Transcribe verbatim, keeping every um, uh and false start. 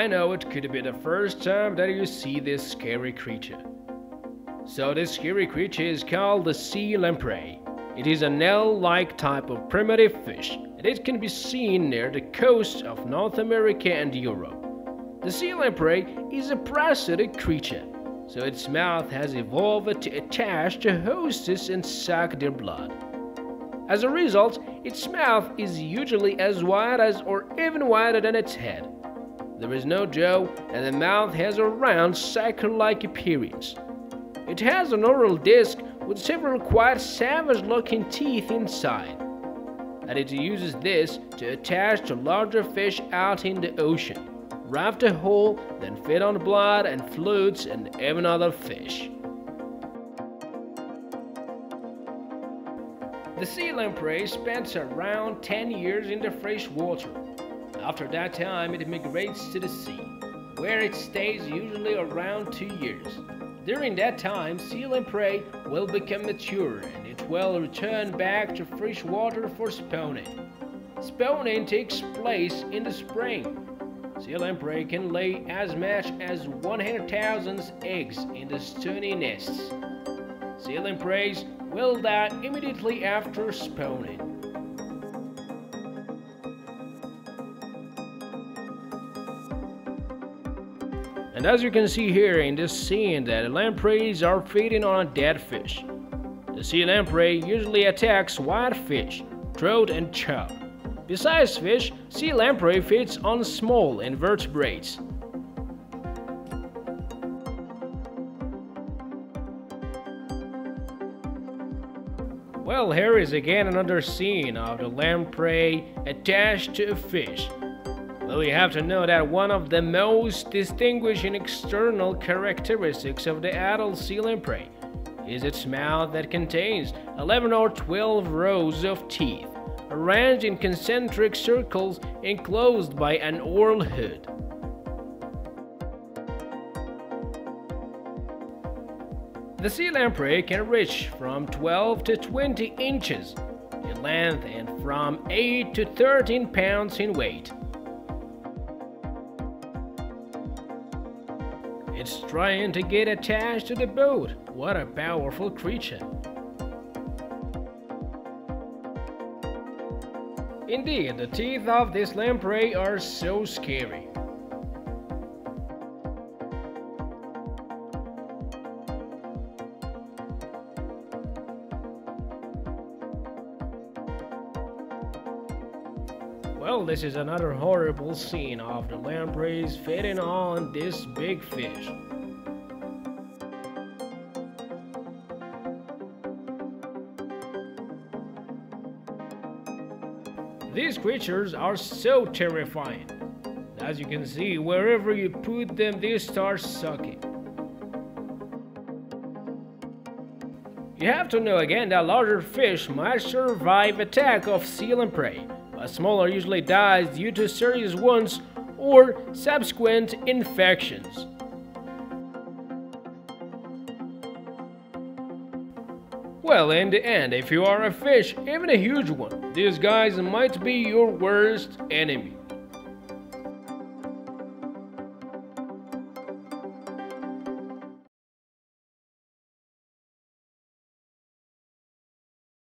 I know it could be the first time that you see this scary creature. So this scary creature is called the sea lamprey. It is a Nile-like type of primitive fish, and it can be seen near the coasts of North America and Europe. The sea lamprey is a parasitic creature, so its mouth has evolved to attach to hosts and suck their blood. As a result, its mouth is usually as wide as or even wider than its head. There is no jaw, and the mouth has a round, sacker-like appearance. It has an oral disc with several quite savage-looking teeth inside, and it uses this to attach to larger fish out in the ocean, raft a hole, then feed on blood and flutes and even other fish. The sea lamprey spends around ten years in the fresh water. After that time, it migrates to the sea, where it stays usually around two years. During that time, sea lamprey will become mature and it will return back to fresh water for spawning. Spawning takes place in the spring. Sea lamprey can lay as much as one hundred thousand eggs in the stony nests. Sea lampreys will die immediately after spawning. And as you can see here in this scene, that lampreys are feeding on a dead fish. The sea lamprey usually attacks whitefish, trout and chub. Besides fish, sea lamprey feeds on small invertebrates. Well, here is again another scene of the lamprey attached to a fish. Well, you have to know that one of the most distinguishing external characteristics of the adult sea lamprey is its mouth that contains eleven or twelve rows of teeth, arranged in concentric circles enclosed by an oral hood. The sea lamprey can reach from twelve to twenty inches in length and from eight to thirteen pounds in weight. It's trying to get attached to the boat. What a powerful creature! Indeed, the teeth of this lamprey are so scary. Well, this is another horrible scene of the lampreys feeding on this big fish. These creatures are so terrifying. As you can see, wherever you put them, they start sucking. You have to know again that larger fish might survive attack of sea lamprey. A smaller usually dies due to serious wounds or subsequent infections. Well, in the end, if you are a fish, even a huge one, these guys might be your worst enemy.